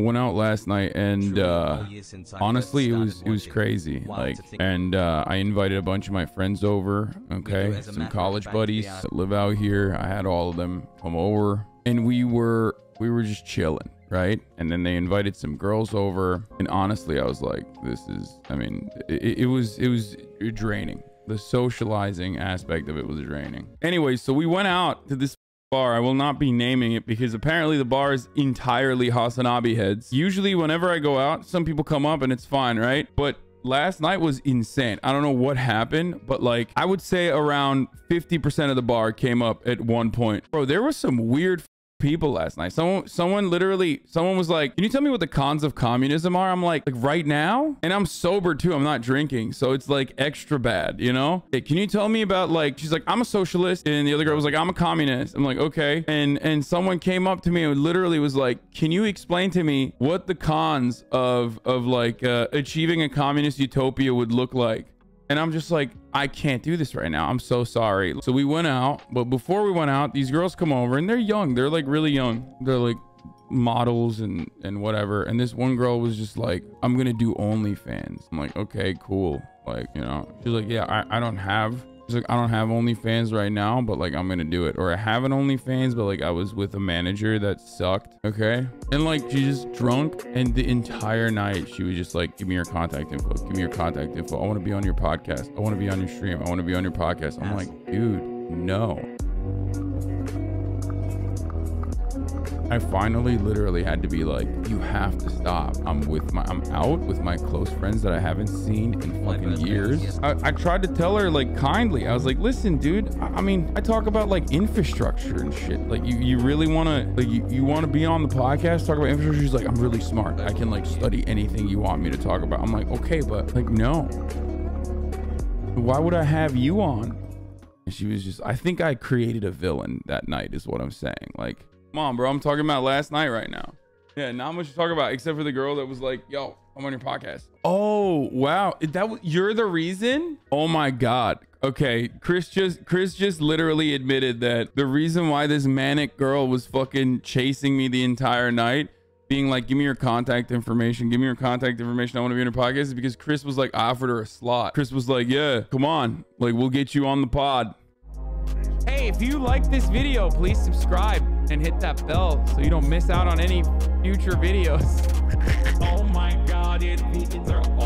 I went out last night and honestly it was crazy, like, and I invited a bunch of my friends over, okay, some college buddies that live out here. I had all of them come over and we were just chilling, right? And then they invited some girls over, and honestly I was like, this is, I mean, it was draining. The socializing aspect of it was draining. Anyway, so we went out to this bar. I will not be naming it because apparently the bar is entirely Hasanabe heads. Usually whenever I go out, some people come up and it's fine, right? But last night was insane. I don't know what happened, but like I would say around 50% of the bar came up at one point. Bro, there was some weird people last night. Someone was like, can you tell me what the cons of communism are? I'm like, right now? And I'm sober too, I'm not drinking, so it's like extra bad, you know? Hey, can you tell me about, like, she's like, I'm a socialist, and the other girl was like, I'm a communist. I'm like, okay. And someone came up to me and literally was like, can you explain to me what the cons of like achieving a communist utopia would look like? And I'm just like, I can't do this right now. I'm so sorry. So we went out, but before we went out, these girls come over and they're young. They're like really young. They're like models and whatever. And this one girl was just like, I'm going to do OnlyFans. I'm like, okay, cool. Like, you know, she's like, yeah, I don't have. She's like, I don't have OnlyFans right now, but like, I'm going to do it. Or I have an OnlyFans, but like I was with a manager that sucked. Okay. And like, she just drunk, and the entire night she was just like, give me your contact info. Give me your contact info. I want to be on your podcast. I want to be on your stream. I want to be on your podcast. I'm like, dude, no. I finally literally had to be like, you have to stop. I'm out with my close friends that I haven't seen in fucking years. I tried to tell her, like, kindly. I was like, listen, dude, I mean, I talk about like infrastructure and shit. Like, you really want to, like, you want to be on the podcast, talk about infrastructure? She's like, I'm really smart. I can like study anything you want me to talk about. I'm like, okay, but like, no. Why would I have you on? And she was just, I think I created a villain that night is what I'm saying. Like, come on, bro. I'm talking about last night right now. Yeah, not much to talk about except for the girl that was like, yo, I'm on your podcast. Oh, wow. You're the reason? Oh my God. Okay, Chris just literally admitted that the reason why this manic girl was fucking chasing me the entire night, being like, give me your contact information. Give me your contact information. I want to be on your podcast, is because Chris was like, I offered her a slot. Chris was like, yeah, come on. Like, we'll get you on the pod. Hey, if you like this video, please subscribe and hit that bell so you don't miss out on any future videos. Oh my God, they're